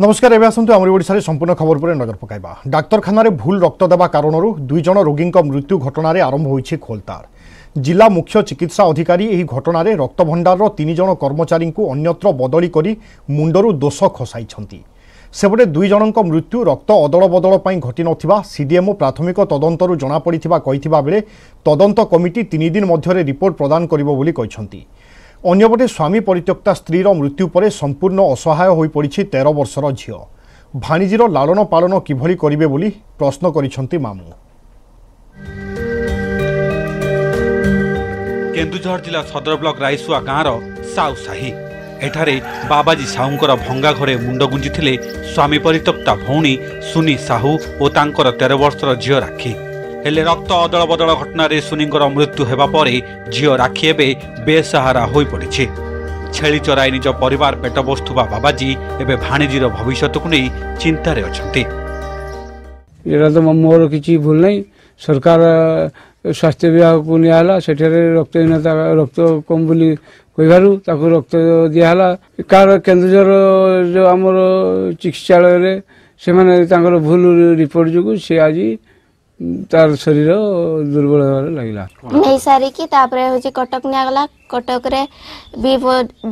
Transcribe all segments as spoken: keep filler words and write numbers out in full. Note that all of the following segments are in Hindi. नमस्कार एवं आसतु आमरी ओडिशारे संपूर्ण खबर पर नजर पकाइबा। डाक्तरखाना भूल रक्त देवा कारण दुई जन रोगी मृत्यु घटन आरंभ होईछि खोलतार। जिला मुख्य चिकित्सा अधिकारी एही घटन में रक्त भंडार तीन जन कर्मचारी को अन्यत्र बदली करी मुंडरू दोष खसाइछंती। सेपटे दुई जनक मृत्यु रक्त अदल बदल पई घटी नथिबा सीडीएमओ प्राथमिक तदंतरू जना पड़िथिबा कहिथिबा बेले तदंत कमिटी तीन दिन मध्यरे रिपोर्ट प्रदान करिबो बोली कहिछंती। अन्यपटे स्वामी परित्यक्ता स्त्रीर मृत्यु पर संपूर्ण असहाय हो पड़ी तेरह वर्षर झील। भाणीजीर लालन पालन किभली करिबे बोली प्रश्न करिछंती मामू। केन्दुझर जिला सदर ब्लक रायसुआ गाँवर साउ साही एठारे बाबाजी साहूंकर भंगा घरे मुंड गुंजी स्वामी परित्यक्ता भौणी सुनी साहू और तांकर तेरह वर्षर झील राखी। हेले रक्त अदल बदल घटन सुनींकर मृत्यु होगा पर झील राखी एवं बेसहारा हो पड़ी। छेली चराई निज परिवार पेट पोषुवा बाबाजी एवं भाणीजीर भविष्य को नहीं चिंतार अच्छे। यहाँ तो मोर किसी भूल नहीं। सरकार स्वास्थ्य विभाग को निला से रक्तहीनता रक्त कम बोली कह रक्त दिहला कार केन्दुझर जो आमर चिकित्सालय से भूल रिपोर्ट जो सी आज तार शरीर दुर्बल लगला नहीं सारी की तापरे होची कटक नियागला। कटक रे बी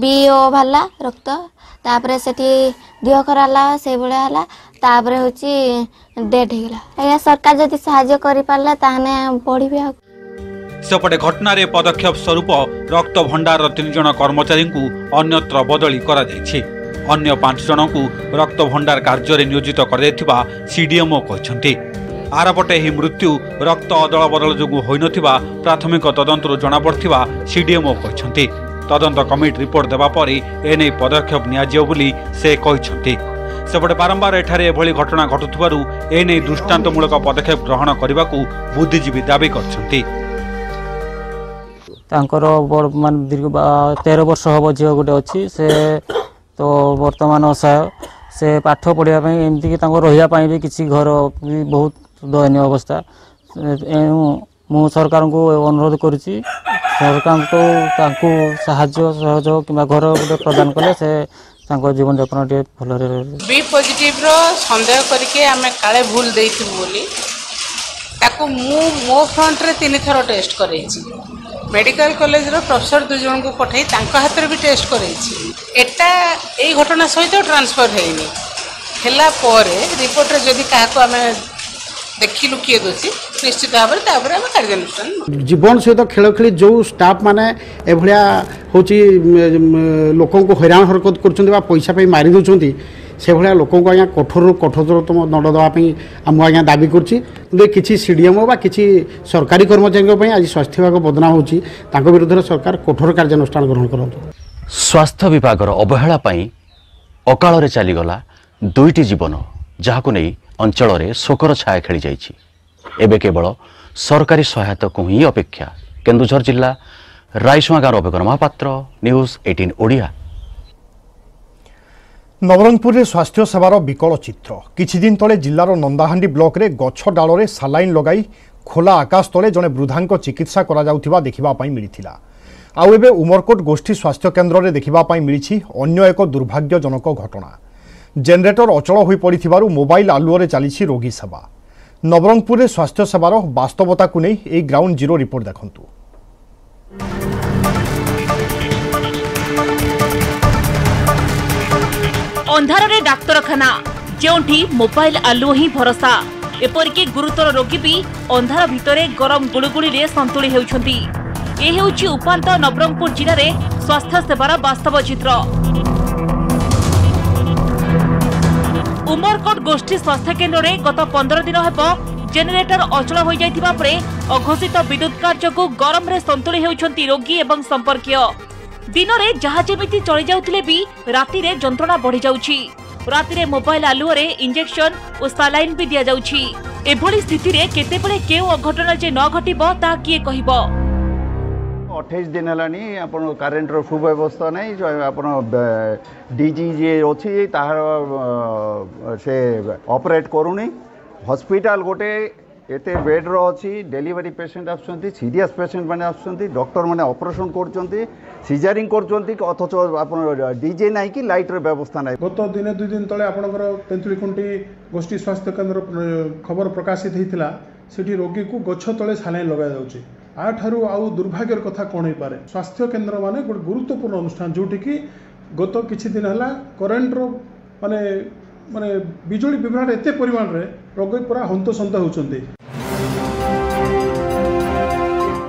बीओ भला रक्त तापरे सेठी दिह कराला से बळे हला तापरे होची डेड हेला। ए सरकार जति सहाय्य करि पाला ताने पढिबे। सेपटे घटना रे पदक्षेप स्वरूप रक्त भंडार तीन जन कर्मचारी को अन्यत्र बदली करा जायछि। अन्य पांच जन को रक्त भंडार कार्य रे नियोजित कर दैथिबा सीडीएमओ कहछन्ती। आरपटे ही मृत्यु रक्त अदल बदल जो हो ना प्राथमिक तदंतर जनापड़ा सीडीएमओ कहते। तदंत कमिटी रिपोर्ट देवापर एने पदक्षेप नि से कहते। सेपटे बारंबार एठारे एभली घटना घटुवर एने दृष्टांतमूलक पदक्षेप ग्रहण करने को बुद्धिजीवी दावी करछन्ती। दीर्घ तेरह वर्ष हम झील गोटे अच्छी से तो बर्तमान असहाय से पाठ पढ़ापी एमती रही भी किसी घर भी बहुत दयनीय अवस्था। मु सरकार को अनुरोध करुच्ची सरकार को तांको साहाज्य सहयोग कि घर गोटे प्रदान कले से तांको जीवन यापन टे भल बी पॉजिटिव रो संदेह करके आम काले भूल देथु बोली ताको मु मो फ्रंट रे तीन थरो टेस्ट करे छी। मेडिकल कॉलेज रो प्रोफेसर दु जन को पठाई तांका हाथ रे भी टेस्ट करे छी। एटा ए घटना सहित ट्रांसफर हेनी हेला परे रिपोर्ट रे जदी काहा को आम देखिलु किए दोषी निश्चित भाव कार्यानुष्ठान जीवन सहित खेल खेली जो स्टाफ माने एभलिया होची लोक हैरान हरकत कर पैसा मारी दौरान से भाया लोक आज्ञा कठोर कठोरतम दंड देवाई आम आज्ञा दाबी कर किसी सीडीएमओ बा किसी सरकारी कर्मचारी आज स्वास्थ्य विभाग बदनाम होती विरुद्ध सरकार कठोर कार्यानुष्ठान ग्रहण कर। स्वास्थ्य विभाग अवहेला अकाल चलीगला दुईटी जीवन जहाक नहीं अंचल में शोकर छाया खेली जाइछि। एबे केवल सरकारी सहायता को ही अपेक्षा। केन्दुझर जिला रायसुआ गाँव अभेगर महापात्र न्यूज अठारह ओडिया। नवरंगपुर में स्वास्थ्य सेवार विकल चित्र। किछि दिन तले जिलार नंदाहांडी ब्लॉक रे गछ डाल रे सालाइन लगाई खोला आकाश तले जने वृद्धांक चिकित्सा करा जाउथिबा देखिबा पाई मिलिथिला। आउ एबे उमरकोट गोष्ठी स्वास्थ्य केन्द्र रे देखिबा पाई मिलिछि अन्य एक दुर्भाग्यजनक घटना। जेनरेटर अचल हो पड़ी मोबाइल आलुओं चली रोगी सेवा। नवरंगपुर में स्वास्थ्य सेवार वास्तवता को नहीं एक ग्राउंड जीरो रिपोर्ट देखंतु। अंधार रे डाक्तरखाना जोठी मोबाइल आलुओ ही भरोसा। एपरिक गुरुतर रोगी भी अंधार भितरे गरम गुड़गुड़ी रे संतुली होउछंती। ए हेउची उपांत नवरंगपुर जिले में स्वास्थ्य सेवार वास्तव चित्र। उमरकोट गोष्ठी स्वास्थ्य केन्द्र में गत पंद्रह दिन हेब जेनेटर अचल हो जाता पर अघोषित विद्युत कार्य को गरम रे संतुली होती रोगी एवं संपर्कीय। दिन में जहाँ जमी चली जाते भी राति रे जंत्रणा बढ़ी जाउछि। राति रे मोबाइल आलुओं में इंजेक्शन और सालाइन भी दि जाउछि। एभली स्थिति रे केतेबेले केउ अघटन जे न घटिबो ता किए कहिबो। अट्ठाईस दिन है करेन्टर सुव्यवस्था नहीं जो डीजी जी अच्छी तार से ऑपरेट करूनी। हॉस्पिटल गोटे एत बेड्र अच्छी डेलीवरी पेसेंट आरियस पेसेंट मैंने आक्टर मैंने अपरेसन कर सीजरिंग कर डीजे ना कि लाइट्र व्यवस्था ना गत दिन दुई दिन तेज आपर तेंतुलीखुंटी गोष्ठी स्वास्थ्य केन्द्र खबर प्रकाशित होता से रोगी को गछ तले सालाइन लग जाए आ ठारू आउ दुर्भाग्यर कथा कौन हो पाए। स्वास्थ्य केन्द्र मान गोटे गुरुत्वपूर्ण अनुष्ठान जोटि कि गत किछि दिन हला करेन्ट्र माने माने बिजुली विभ्राट एते परिमाण रे रोगी पूरा हंतसंत होउचंती।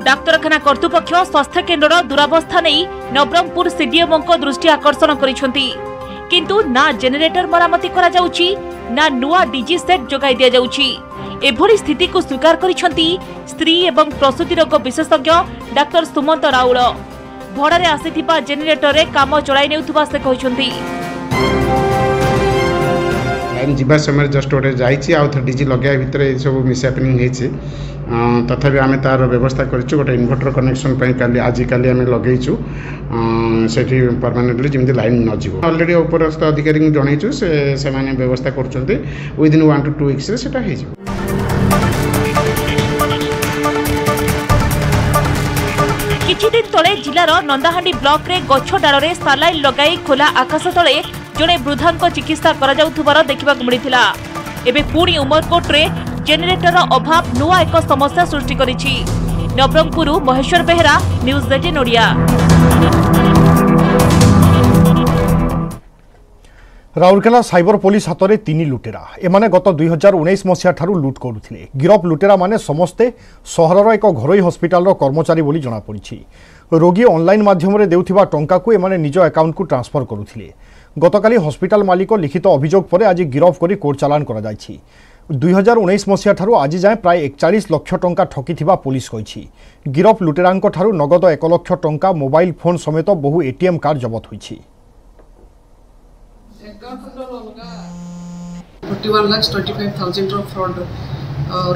डाक्तरखाना कर्तृपक्ष स्वास्थ्य केन्द्र दुरावस्था नहीं नवरंगपुर सीडीएम को दृष्टि आकर्षण करिसंती, किंतु ना जेनेरेटर मरामती करा जाउची ना नुआ डीजी सेट जोगाई दिया जाउची। एभली स्थिति को स्वीकार करिसंती स्त्री एवं प्रसूति रोग विशेषज्ञ डाक्टर सुमंत राउल। भड़ारे आसीथिबा जेनेरेटर रे काम चलाई नेउथबा से कहिसंती। जीवा समय जस्ट गोटे जाइए आउ थ डीजी लगे भितर ये सब मिसहैपनिंग होती तथापि आम तार व्यवस्था करें गोटे इनभर्टर कनेक्शन कल आज कल आम लगे से परमानेंटली जमी लाइन न जीव अलरेडी उपरस्थ अधिकारी जनइु से व्यवस्था करुँच within one to two weeks हो। किछुदिन तले जिलार नंदाहांडी ब्लॉक रे गछ डालरे सालाइन लगाई खोला आकाश तले जड़े वृद्धांक चिकित्सा करा देखा मिलता। एवं पुणी उमरकोट में जेनेटर अभाव नुआ एक समस्या सृष्टि कर। Nabarangpur Maheswar Behera news eighteen Odia. Rourkela cyber police हाथ में तीन लुटेरा एमाने गत दुई हजार उन्नीस मसीहा ठारू लुट करुले। गिरफ लुटेरा माने समस्ते सहरर एक घरोई हस्पिटाल कर्मचारी बोली जनापड़ी। रोगी ऑनलाइन माध्यम रे देउथिबा टंका को एमाने निज अकाउंट को ट्रांसफर करुले। गतकाली हस्पिटाल मालिक लिखित अभियोग पर आज गिरफ कर कोर्ट चालान कराई। दुई हजार उन्नीस मसीहा ठारू आज जाए प्राय एकचालीस लक्ष टंका ठकीथिबा पुलिस कही। गिरफ लुटेरांक ठारू नगद एक लक्ष टंका मोबाइल फोन समेत बहु एटीएम कार्ड जबत होईछि। इक्यावन लाख पच्चीस हज़ार रो फ्रॉड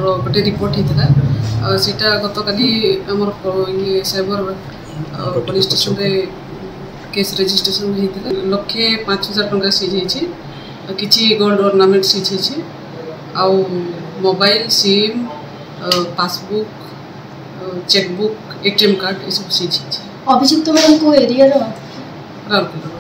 रो गोटे रिपोर्ट होता सीटा गत काली हमर साइबर पुलिस स्टेशन रे केस रजिस्ट्रेशन होता लक्षे पाँच हजार टंका सीझे किसी गोल्ड ऑर्नामेंट सीझे आउ mobile SIM passbook chequebook ATM card ये सब सीझे। अभियुक्त मैडम को एरिया राउरकेला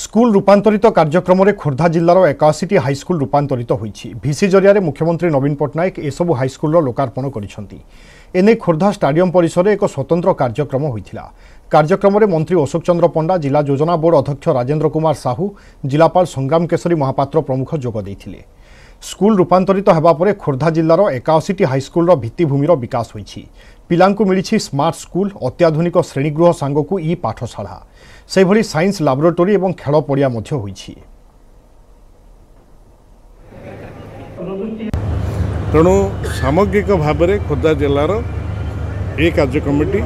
स्कूल रूपांतरित कार्यक्रम में खोर्धा जिलार एकाशीटी हाईस्कूल रूपांतरित होती। भिसी जरिया मुख्यमंत्री नवीन पटनायक एसबू हाईस्कूल लोकार्पण करने खोर्धा स्टाडियम परिसर एक स्वतंत्र कार्यक्रम होता। कार्यक्रम में मंत्री अशोक चंद्र पंडा जिला योजना बोर्ड अध्यक्ष राजेन्द्र कुमार साहू जिलापाल संग्राम केशरी महापात्र प्रमुख जोगदे। स्कूल रूपांतरित होगापर खोर्धा जिलार एकाशीटी हाईस्कूल भित्तिभूमिर विकास होती। पिलांकु मिली स्मार्ट स्कूल अत्याधुनिक श्रेणीगृह सांग को ई पाठशाला से भली साइंस लैबोरेटरी और खेल पड़िया मध्य होइछि। तेणु सामग्रिक भाव में खोर्धा जिलार ए कार्यक्रमटी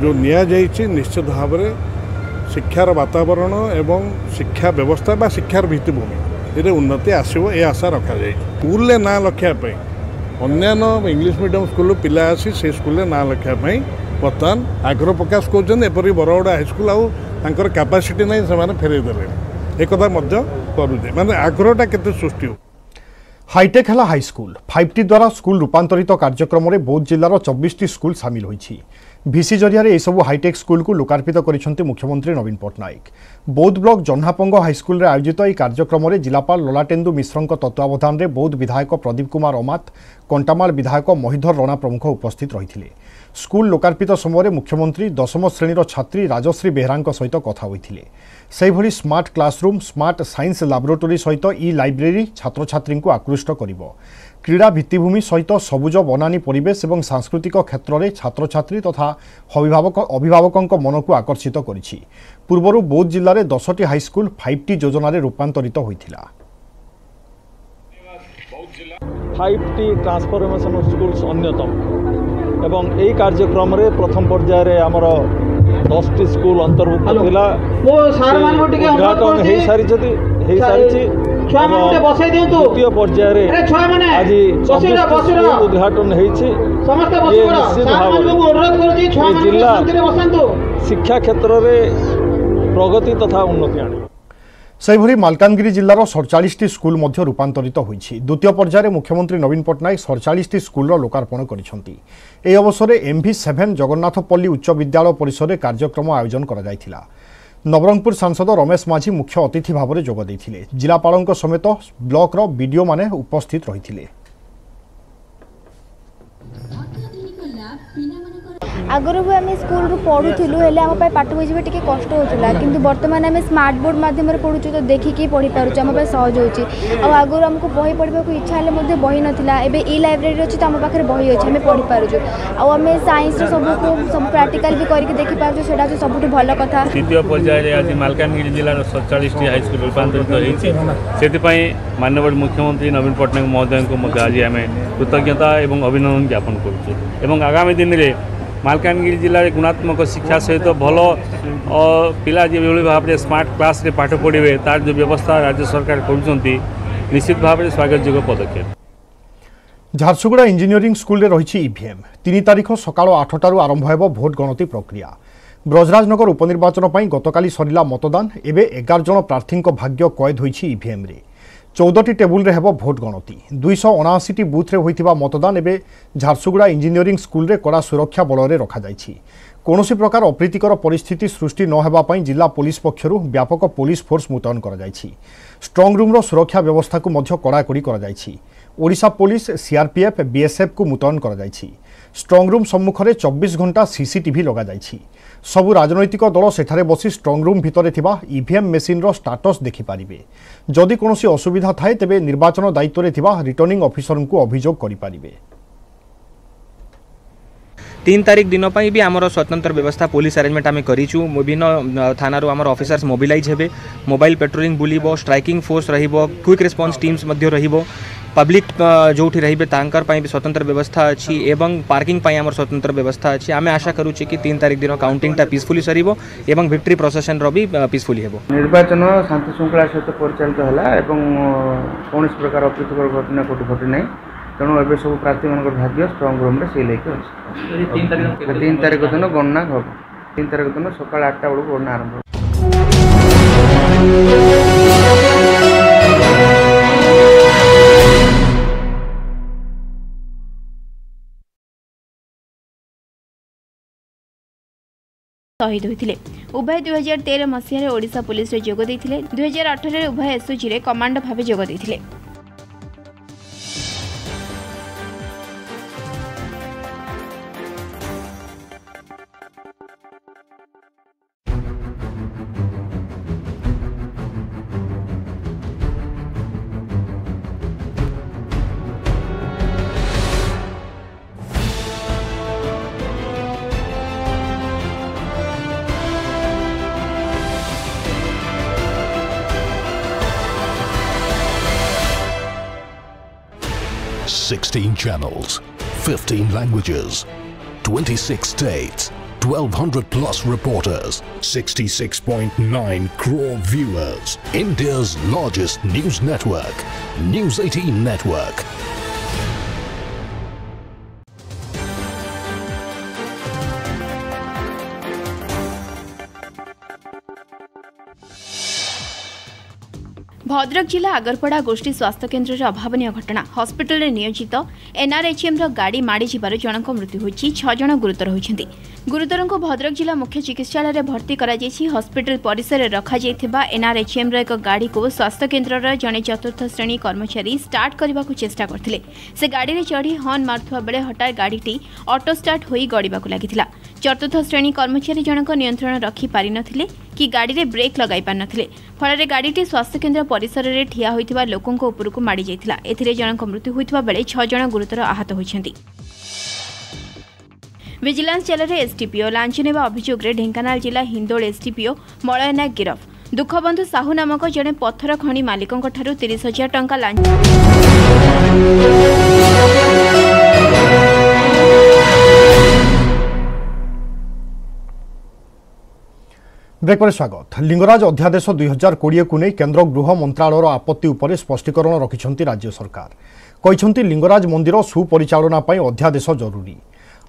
जो नि निश्चित भाव में शिक्षार वातावरण एवं शिक्षा व्यवस्था बा शिक्षार भित्तिभूमि ये उन्नति आसो ये आशा रखा जाए। स्कूल ना लखापी अन्य इंग्लीश मीडियम स्कूल पिला आसी से स्कूल ना लखापी बर्तमान आग्रह प्रकाश करपरी बरगड़ा हाईस्कल आउर कैपासीटी ना से फेरईदे एक करुचे मानते आग्रहटा के सृष्टि। हाईटेक है हाईस्कल फाइव टी द्वारा स्कूल रूपांतरित कार्यक्रम में बौद्ध जिलार चौबीस टी स्कूल सामिल होती। भिसी जरिया यू हाईटेक स्कूल को लोकार्पित करते मुख्यमंत्री नवीन पटनायक। बौद्ध ब्लॉक जह्नापंग हाईस्कल आयोजित यह कार्यक्रम में जिलापाल ललाटेन्दु मिश्र तत्वावधान में बौद्ध विधायक प्रदीप कुमार अमात कंटामाल विधायक महीधर रणा प्रमुख उपस्थित रही। स्कूल लोकार्पित समय मुख्यमंत्री दशम श्रेणीर छात्री राजश्री बेहरा सहित कथा होते। से भली smart classroom smart science laboratory सहित ई लाइब्रेरी छात्र छात्री को आकृष्ट करिबो। क्रीड़ा भित्तिभूमि सहित सबुज बनानी परिवेश और सांस्कृतिक क्षेत्र में छात्र छात्री तथा अभिभावक अभिभावकों मन को आकर्षित करिछि। पूर्वरु बौद्ध जिले में दस टी हाईस्कल फाइव टी योजन रूपांतरित होता। फाइव टी ट्रांसफॉर्मेशन स्कूल्स अन्यतम एवं यही कार्यक्रम प्रथम पर्यायर आमर दस टी स्कूल अंतर्भुक्त द्वितीय पर्याय आज उद्घाटन जिला शिक्षा क्षेत्र में प्रगति तथा उन्नति आने। सेहिभरि मालकानगिरी जिल्लार सैंतालीस टी स्कूल मध्ये रूपांतरित होईछि। द्वितीय पर्यायर मुख्यमंत्री नवीन पटनायक सैंतालीस टी स्कूल लोकार्पण करिसेंति। एई अवसर एमवी सेवन जगन्नाथपल्ली उच्च विद्यालय परिसर कार्यक्रम आयोजन करा जायथिला। नवरंगपुर सांसद रमेश माझी मुख्य अतिथि भाव में जोग देइथिले। जिलापालक समेत ब्लॉक बीडीओ माने उपस्थित रहिथिले। आगुरी भी आम स्कूल पढ़ुलू आम पाठ बुझे टी कष्ट होता कि बर्तमान आम स्मार्ट बोर्ड मध्यम पढ़ुचु तो देखिकी पढ़ी पार्चु आम सहज हो। आगुरी आमको बही पढ़ा इच्छा हेल्ले बही नाला एवं इ लाइब्रेरी अच्छी तो आम पाखे बही अच्छे आम पढ़ी पार्चु आम सैंस सबको सब प्राक्टिकाल भी करके देखी पार्चु सब भल कथा। द्वितीय पर्यायर आज मालकानगिरी जिलार सैंतालीस टी हाईस्कूल रूपांतरित होती। माननीय मुख्यमंत्री नवीन पटनायक महोदय को आज आम कृतज्ञता और अभिनंदन ज्ञापन करुँ। आगामी दिन में मालकानगिरी जिले में गुणात्मक शिक्षा सहित भल पिला जो भाव में स्मार्ट क्लास रे पाठ पढ़े तार जो व्यवस्था राज्य सरकार करुँच निश्चित भाव में स्वागत जोग्य पदक्षेप। झारसुगुड़ा इंजीनियरिंग स्कूल रही ईवीएम तीन तारीख सकाल आठटू आरंभ हो भोट गणति प्रक्रिया। ब्रजराजनगर उपनिर्वाचन पर गतकाली सरिला मतदान। एवं एगार जन प्रार्थी भाग्य कैद होई ईवीएम रे। चौदह टेबुल रे हेबो भोट गणति। दुईश अनाशी बुथ रे होइथिबा मतदान एबे झारसुगुड़ा इंजीनियरिंग स्कूल रे कड़ा सुरक्षा बल रे रखा जायछि। कोनोसी प्रकार अप्रीतिकर परिस्थिति सृष्टि न हेबा पई जिला पुलिस पक्षरु व्यापक पुलिस फोर्स मुतयन करा जायछि। स्ट्रंग रूम रो सुरक्षा व्यवस्था को मध्य कड़ाकड़ी करा जायछि। ओडिशा पुलिस सीआरपीएफ बीएसएफ को मुतयन करा जायछि। स्ट्रंग रूम सम्मुख रे चौबीस घंटा सीसीटीवी लगा जायछि। सबु राजनैतिक दल सेठारे बसी स्ट्रंग रूम भितरे थिबा ईवीएम मेसिन रो स्टाटस देखि पारिबे। जदि कोनोसी असुविधा थाए तेबे निर्वाचन दायित्व रे थिबा रिटर्निंग ऑफिसर को अभियोग करि पारिबे। तीन तारीख दिन पर भी आमर स्वतंत्र व्यवस्था पुलिस आरेंजमेंट आम करूँ। विभिन्न थाना आमर ऑफिसर्स मोबिलाइज हे। मोबाइल पेट्रोलिंग बुलिबो, स्ट्राइकिंग फोर्स रहिबो, क्विक रिस्पांस टीम्स मध्य रहिबो। पब्लिक जो रे तांकर पाई स्वतंत्र व्यवस्था अच्छी एवं पार्किंग पाई आमर स्वतंत्र व्यवस्था अच्छी। आम आशा करूचे कि तीन तारीख दिन काउंटिंगटा पीसफुली सरिबो एवं विक्ट्री प्रोसेसन भी पीसफुली हेबो। निर्वाचन शांति श्रृंखला सहित परिचालित होला एवं कौन प्रकार अप्रीतिकर घटना कोटि घटी नहीं। तेणु एवं सब प्रार्थी मान भाग्य स्ट्रंग रूम से लेकिन तीन तारीख दिन गणना हम। तीन तारीख दिन सकाल आठटा बेलू गणना आरंभ। शहीद होते उभय दुई हजार तेरह मसीह ओडिशा पुलिस में जोग देते। दुई हजार अठारह उभय एसओजी में कमांडर भाव जोग देते। sixteen channels, fifteen languages, twenty-six states, twelve hundred plus reporters, sixty-six point nine crore viewers, India's largest news network, News eighteen Network. Bhadrak जिला आगरपड़ा गोष्ठी स्वास्थ्य केन्द्र रे अभावनीय घटना। हॉस्पिटल रे नियोजित एनआरएचएम रो गाड़ी माड़ी जिबार जनक मृत्यु होछि। छह जण गुरुतर होइछन्ति। गुरुतरों को भद्रक जिला मुख्य चिकित्सालय रे भर्ती करा जायछि। हॉस्पिटल परिसर रे रखा जायथिबा एनआरएचएम रो एक गाड़ी को स्वास्थ्य केन्द्र रे जने चतुर्थ श्रेणी कर्मचारी स्टार्ट करबा को चेष्टा करथिले। से गाड़ी रे चढ़ी हॉर्न मारथुवा बेले हटार गाड़ीटी ऑटो स्टार्ट होई गड़ीबा को लागिथिला। चतुर्थ श्रेणी कर्मचारी जनक नियंत्रण रखी पारि नथिले कि गाड़ी रे ब्रेक लगाई पारि नथिले। फल गाड़ीटी स्वास्थ्य केन्द्र परिसर रे ठिया होइथिबा लोकंक उपरकु माडी जायथिला। एथिरे जनक मृत्यु होइथिबा बेले छह जण गुरुतर आहत होइछन्ति। विजिलेंस जेल एसडीपीओ लांच नेवा अभियोग रे ढेंकानाल जिला हिंदोल एसडीपीओ मलय नायक गिरफ। दुखबंधु साहू नामक जने पत्थर खणी मालिकंक ठारु तीस हजार टंका लांच। ब्रेक पर स्वागत। लिंगराज अध्यादेश दुई हजार कोड़े को नहीं केन्द्र गृह मंत्रालय आपत्ति उपर स्पष्टीकरण रखिंट राज्य सरकार। लिंगराज मंदिर सुपरिचालना अध्यादेश जरूरी।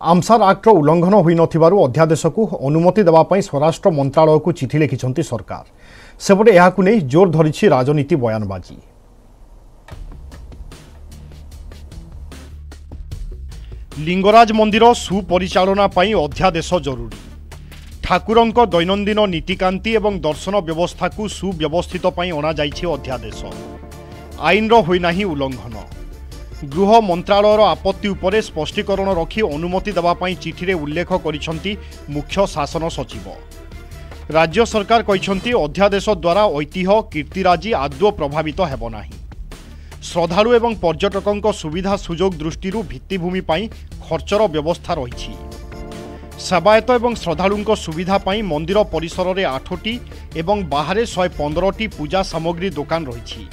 आमसार आक्टर उल्लंघन होई नथिबारु अध्यादेशकु अनुमति देबा पई स्वराष्ट्र मंत्रालय को चिठी लिखिसंती सरकार। सेपटे एहाकु नै जोर धरिछि राजनीति बयानबाजी। लिंगराज मंदिर सुपरिचालना पई अध्यादेश जरूरी। ठाकुरंको दैनंदिन नीतिकांति एवं दर्शन व्यवस्था को सुव्यवस्थित पई अणा जाइछि अध्यादेश। आईन होई नाही उल्लंघन। गृह मंत्रालय आपत्ति उपरे स्पष्टीकरण रखी अनुमति देवा पई चिठी रे उल्लेख करिसंती मुख्य शासन सचिव। राज्य सरकार कहिसंती अध्यादेश द्वारा ऐतिह्य कीर्तिराजी आदौ प्रभावित हेबो नाही। श्रद्धालु एवं पर्यटकों सुविधा सुजोग दृष्टि भित्तिभूमि पई खर्चर व्यवस्था रही। सेवायत एवं श्रद्धालुओं सुविधा पई मंदिर परिसर रे आठटी एवं बाहर एक सौ पंद्रह टी पूजा सामग्री दुकान रही।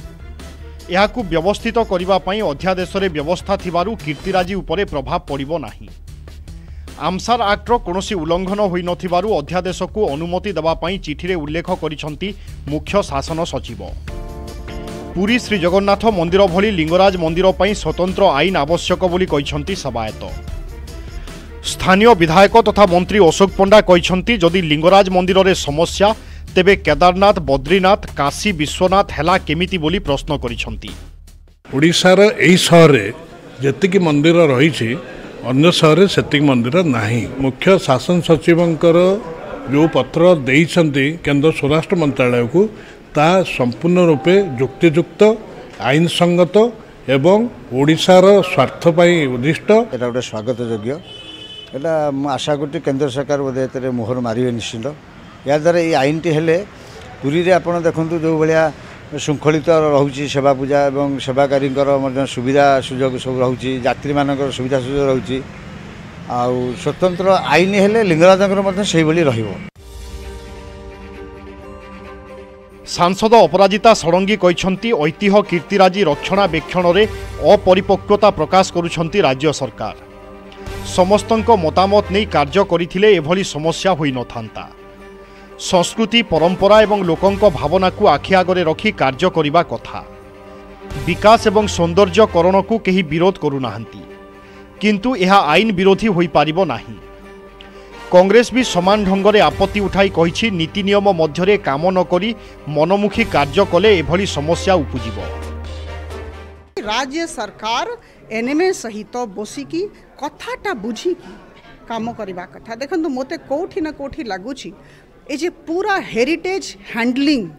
यहाकू व्यवस्थित करिबा पई अध्यादेश रे व्यवस्था थिबारु कीर्तिराजी उपरे प्रभाव पड़िबो नाही। आमसार आक्टर कोनोसी उल्लंघन होई नथिबारु अध्यादेश को अनुमति देवा पई चिठी रे उल्लेख करिसंती मुख्य शासन सचिव। पुरी श्री जगन्नाथ मंदिर भली लिंगराज मंदिर पई स्वतंत्र आईन आवश्यक बोली कहिसंती सेवायत। स्थानीय विधायक तथा मंत्री अशोक पंडा कहिसंती जदि लिंगराज मंदिर रे समस्या तेबे केदारनाथ बद्रीनाथ काशी विश्वनाथ हेला केमिति बोली प्रश्न करिसंती। ओडिसार एई शहरे जेतिकि मंदिर रहिछि अन्य शहरे सेतिकि मंदिर नाही। मुख्य शासन सचिवंकर जो पत्र देइसंती केंद्र स्वराष्ट्र मंत्रालय को ता संपूर्ण रूपे युक्तियुक्त आईन संगत एवं ओडिसार स्वार्थ पई उद्दिष्ट एटा ओडे स्वागत योग्य। एटा आशा करती केंद्र सरकार बोधे मोहर मारिबे निश्चित। या द्वारा ये आईन टी हेले पुरी रे आपण देखंतु जो भलिया शृंखलित रहुची सेवा पूजा एवं सेवाकारी सुविधा सुजोग सब रहुची यात्री मानकर सुविधा सुजोग रहुची आउ स्वतंत्र आईन हेले लिंगराजनगर मध्ये सेहि भली रहिबो। सांसद अपराजिता षडंगी कहिसंती ऐतिह्य कीर्तिराजी रक्षणाबेक्षण रे अपरिपक्वता प्रकाश करुछंती राज्य सरकार। समस्तंक मतामत नै कार्य करिथिले एभली समस्या होई नथांता। संस्कृति परंपरा एवं लोकंको भावना को आखि आगे रखी कार्य करिबा कथा। विकास एवं सौंदर्यकरण को केही विरोध करुनाहंती किंतु यह आईन विरोधी होई पारिबो नाही। कांग्रेस भी समान ढंगरे आपत्ति उठाई कहिछि नीति नियम मध्यरे काम न करी मनमुखी कार्य कले एभली समस्या उपजिबो। राज्य सरकार एनएमए सहित बसिकी कथाटा बुझिकी काम करिबा कथा। देखंतु मोते कोठी न कोठी लागुछि ए जे पूरा हेरिटेज हैंडलिंग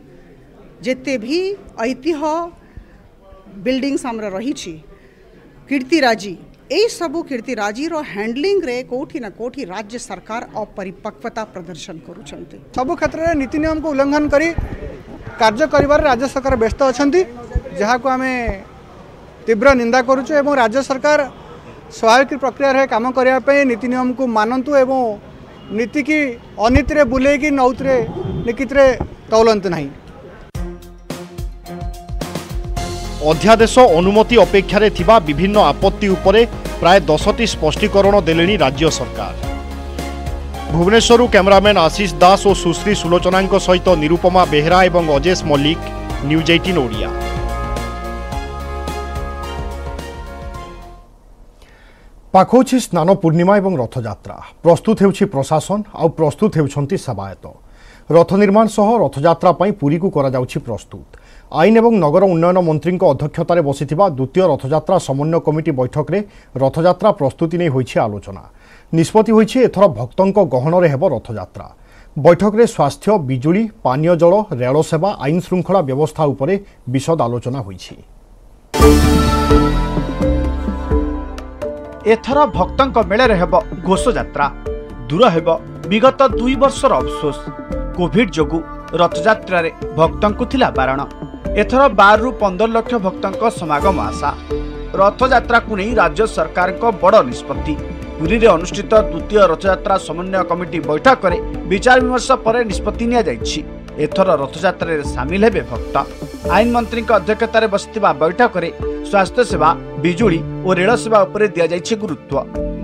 जेते भी ऐतिह्य बिल्डिंग्स आमर रही कीर्तिराजी ए सबु कीर्तिराजी रो हैंडलिंग रे कोठी ना कोठी राज्य सरकार अपरिपक्वता प्रदर्शन करुछंती। सब क्षेत्र में नीति नियम को उल्लंघन करी कार्य करिबार राज्य सरकार व्यस्त अछंती जहा को आमे तीव्र निंदा करूछु एवं राज्य सरकार स्वाभाविक प्रक्रिया रे काम करिया पे नीति नियम को मानंतु एवं नीति की अनित रे बुले की नौत रे निकित रे तौलंत नहीं। अध्यादेश अनुमति अपेक्षा रे थिबा विभिन्न आपत्ति उपरे प्राय दसटी स्पष्टीकरण देलेनी राज्य सरकार। भुवनेश्वरु कैमरामैन आशीष दास और सुश्री सुलोचना सहित निरुपमा बेहरा एवं अजेश मल्लिक, न्यूज अठारह ओडिया। पाखोछि स्नान पूर्णिमा एवं रथयात्रा। प्रस्तुत हेउछि प्रशासन आउ प्रस्तुत हेउछंती सेवायत। रथ निर्माण सह रथयात्रा पई पुरी को करा जाउछि प्रस्तुत। आईन एवं नगर उन्नयन मंत्री अध्यक्षतार बसिथिबा द्वितीय रथयात्रा समन्वय कमिटी बैठक रे रथयात्रा प्रस्तुति नै होइछि आलोचना। निष्पत्ति होइछि एथर भक्तंक गहनरे हेबो रथयात्रा। बैठक रे स्वास्थ्य बिजुली पानीय जल रेल सेवा आईन श्रृंखला व्यवस्था उपरे विशद आलोचना होइछि। एथर भक्तंक मेले हेब घोष यात्रा। दूर हेब विगत दुई वर्षर अफसोस। कोविड जोगु रथयात्रा रे भक्तंकु थिला बारण। एथर बार रु पंदर लक्ष भक्तंक समागम आशा। रथयात्रा को नहीं राज्य सरकार को बड़ निष्पत्ति। पुरी रे अनुष्ठित द्वितीय रथयात्रा समन्वय कमिटी बैठक रे विचार विमर्श पर निष्पत्ति निया जाइछि। एथर रथयात्रा रे शामिल हेबे भक्त। आईन मंत्री अध्यक्षतार बसिथिबा बैठक रे स्वास्थ्य सेवा बिजुली और रेल सेवा उपरे दिया जाइछि गुरुत्व।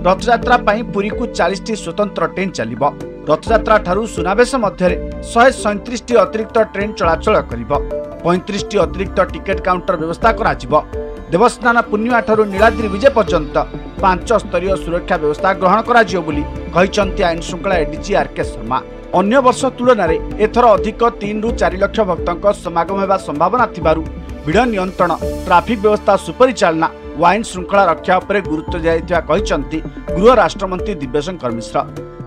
रथयात्रा पई पुरी को चालीस टी स्वतंत्र ट्रेन चलिबो। रथयात्रा ठारू सुनावेश मध्यरे एक सौ सैंतीस टी अतिरिक्त ट्रेन चलाचल करिबो। पैंतीस टी अतिरिक्त टिकेट काउंटर व्यवस्था करा जिवो। देवस्थान पूर्णिमा ठारू नीलाद्रि विजय पर्यंत पांच स्तरीय सुरक्षा व्यवस्था ग्रहण कर आईन श्रृंखला एडीजी आर के शर्मा। अन्य वर्ष तुलन में एथर अधिक तीन रु चार लक्ष भक्तों समागम होगा संभावना थिबारु भीड़ नियंत्रण ट्राफिक व्यवस्था सुपरिचालना और आईन श्रृंखला रक्षा पर गुरुत्व दी गृह राष्ट्रमंत्री दिव्यशंकर मिश्र।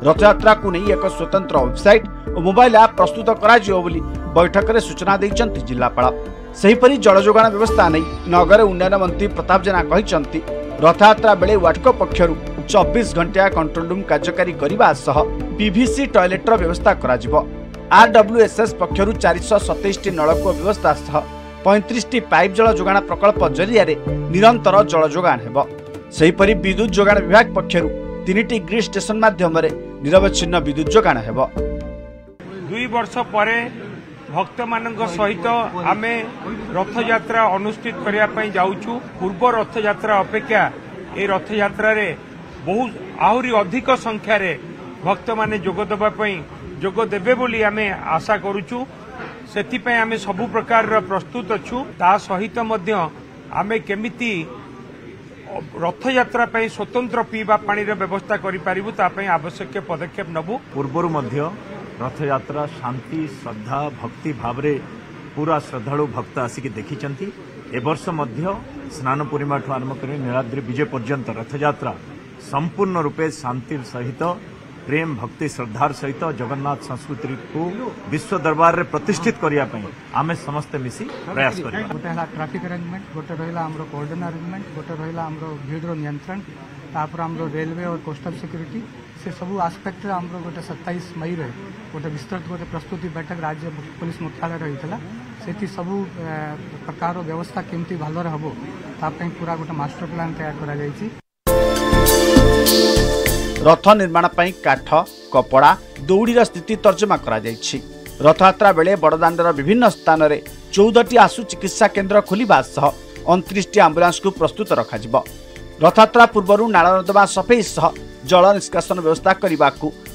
रथयात्रा को नहीं एक स्वतंत्र वेबसाइट और मोबाइल आप प्रस्तुत करी बैठक में सूचना देते जिलापाल। सेहीपरि जल जोगाण व्यवस्था नहीं नगर उन्नयन मंत्री प्रताप जेना कहते रथयात्रा बेले वाटको पक्षर चौबीस घंटा कंट्रोल रूम कार्यकारी करने सह पीवीसी टॉयलेटर व्यवस्था आरडब्ल्यूएसएस पक्षर चार सौ सत्ताईस टी नलकूप व्यवस्था सह पैंतीस टी पाइप जल जोगाण प्रकल्प जरिया निरंतर जल जोगाण हेबो। सेहीपरि विद्युत जोगाण विभाग पक्षर तीन टी ग्रिड स्टेशन माध्यम निरवच्छिन्न विद्युत जोगाण हेबो। दुई वर्ष परे भक्त मान सहित आम रथ यात्रा अनुष्ठित करने जाऊँ। पूर्व रथ यात्रा अपेक्षा ए रथ यात्रा रे बहु आहरी अधिक संख्या रे भक्त माने जोग देबे बोली आम आशा करूचु। सेतिपय आम सबु प्रकार प्रस्तुत अछु। ता सहित मध्य आम केमिति रथ यात्रा पई स्वतंत्र पीवा पानी रे व्यवस्था करि पारिबु ता पई आवश्यक पदक्षेप नबु। पूर्वरु मध्य रथ यात्रा शांति श्रद्धा भक्ति भाव रे पूरा श्रद्धालु भक्त आसिक देखी चंती। ए वर्ष मध्य स्नान पूर्णिमा ठू आरंभ कर नीलाद्रि विजय पर्यंत रथ यात्रा संपूर्ण रूपे शांति सहित प्रेम भक्ति श्रद्धार सहित जगन्नाथ संस्कृति को विश्व दरबार रे प्रतिष्ठित करिया पई आमे समस्त मिसी प्रयास करिया। गोटे हला ट्रैफिक अरेंजमेंट, गोटे रहिला हमरो कोर्डन अरेंजमेंट, गोटे रहिला हमरो भीड़ रो नियंत्रण, तापर हमरो रेलवे और कोस्टल सिक्यूरिटी से सबू आस्पेक्ट आम गोटे सत्ताईस मई रे गोटे विस्तृत गोटे प्रस्तुति बैठक राज्य पुलिस मुख्यालय रही से सबू प्रकार व्यवस्था केमती भल हम ताप पूरा गोटे मास्टर प्लान तैयार कर। रथ निर्माण पर काठ कपड़ा दौड़ीर स्थिति तर्जमा रथयात्रा बेले बड़दाण्डर विभिन्न स्थान में चौदह टी आशु चिकित्सा केन्द्र खोलने सह उनतीस टी आम्बुलांस को प्रस्तुत रखा। रथयात्रा पूर्व नाल नर्दमा सफेई सह जल निष्कासन व्यवस्था करने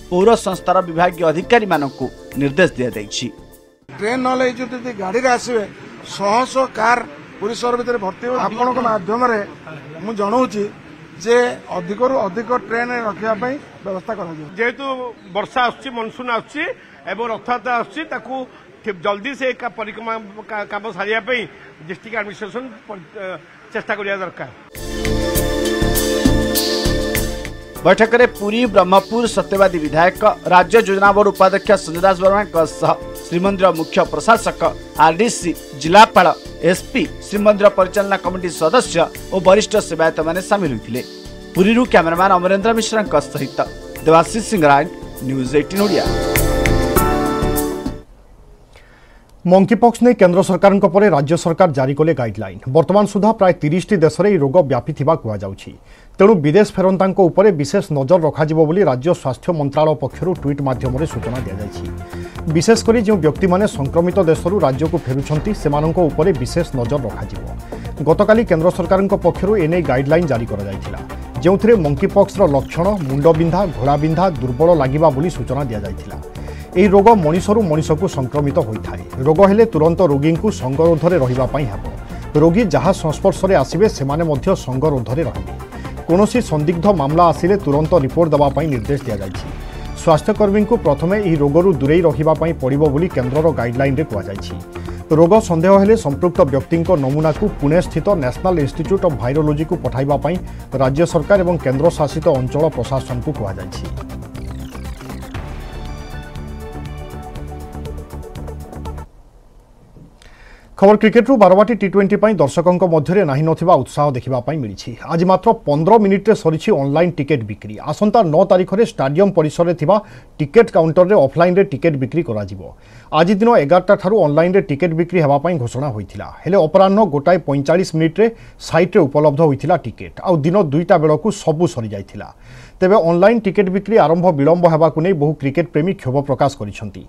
पौर संस्थार विभाग अधिकारी मानकु निर्देश दिया जाइछि। ट्रेन न ले जो गाड़ी आसवे सौ कार पुलिस भर्ती हो आपन माध्यम मु जनाऊँगी जे अधिक रु अधिक ट्रेन रखा व्यवस्था करेतु वर्षा आसुची मनसून आसुची एवं रथयात्रा आसुची जल्दी से परिक्रमा काम सारे डिस्ट्रिक्ट एडमिनिस्ट्रेशन चेष्टा करिया दरकार। बैठक में पुरी ब्रह्मपुर सत्यवादी विधायक राज्य योजना बोर्ड उपाध्यक्ष संजयदास वर्मा श्रीमंदिर मुख्य प्रशासक आरडीसी जिलापाल एसपी श्रीमंदिर परिचालना कमिटी सदस्य और वरिष्ठ सेवायत मैंने सामिल होते। पुरी कैमरामैन अमरेन्द्र मिश्र सहित देवाशीष सिंह राय, न्यूज अठारह ओडिया। मंकीपक्स ने केंद्र सरकार को परे राज्य सरकार जारी कले गाइडलाइन। वर्तमान सुधा प्राय तीस टी देश में रोग व्यापी कहुई तेणु विदेश फेरंता उपर विशेष नजर रखा जीवो बोली राज्य स्वास्थ्य मंत्रालय पक्षर ट्विट मध्यम सूचना दि जाइए। विशेषकर जो व्यक्ति माने संक्रमित देशरू राज्य को फेरुंट से विशेष नजर रखा। गतकाली केंद्र सरकार पक्षर एने गाइडलाइन जारी जो मंकीपक्सर लक्षण मुंडबिंधा घोड़ाबिंधा दुर्बल लगे बोली सूचना दि जाइए। यह रोग मनिषरू मनिष को संक्रमित होता है। रोग हेले तुरंत रोगी को संगरोध में रही हे। रोगी जहाँ संस्पर्श में आसवे से संगरोध में रही। कौनसी संदिग्ध मामला आसिले तुरंत रिपोर्ट दवाई निर्देश दि जाइए। स्वास्थ्यकर्मी को प्रथम यह रोगरू दूरे रही पड़ो बोली केन्द्र गाइडलाइन कहुई। रोग सन्देह हेले संपृक्त व्यक्ति नमूना को पुणे स्थित नेशनल इंस्टीट्यूट ऑफ वायरोलॉजी को पठाइबापई राज्य सरकार और केन्द्र शासित अंचल प्रशासन को कहुई। खबर क्रिकेट रू बारवाटी टी ट्वेंटी पर दर्शकों मध्य ना ना उत्साह देखा मिली। आज मात्र पंद्रह मिनिट्रे सरी ऑनलाइन टिकेट बिक्री। आसंता नौ तारीख में स्टाडियम परिसर में टिकेट काउंटर में ऑफलाइन टिकेट बिक्री कर आज दिन एगारटा ठारू ऑनलाइन टिकेट बिक्री होगापी घोषणा होता है। अपराह गोटाए पैंचाश मिनिट्रे सैट्रे उपलब्ध होता टिकेट आउ दिन दुईटा बेलू सबू सरी जाता। तेबे ऑनलाइन टिकेट बिक्री आरंभ विलंब होगाकू नहीं बहु क्रिकेट प्रेमी क्षोभ प्रकाश करिसेंति।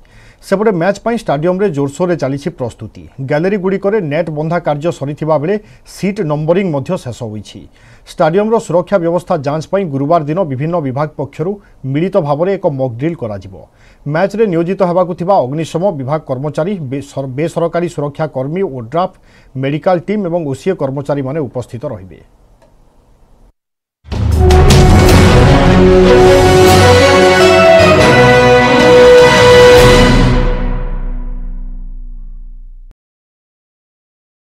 सेपटे मैच पई स्टाडियम रे जोरसोर रे चली प्रस्तुति। गैलरी गुड़िक नेट बंधा कार्य सरीथिबा बेले सीट नंबरिंग मध्य शेष होईछि। स्टाडियम रो सुरक्षा व्यवस्था जांच पई गुरुवार दिन विभिन्न विभाग पक्षरु मिलित भाव में एक मॉक ड्रिल करा जिवो। मैच रे नियोजित होबाकू थिबा अग्निशम विभाग कर्मचारी बेसरकारी सुरक्षा कर्मी ओड्राफ मेडिकल टीम एवं ओसीए कर्मचारी माने उपस्थित रहिबे।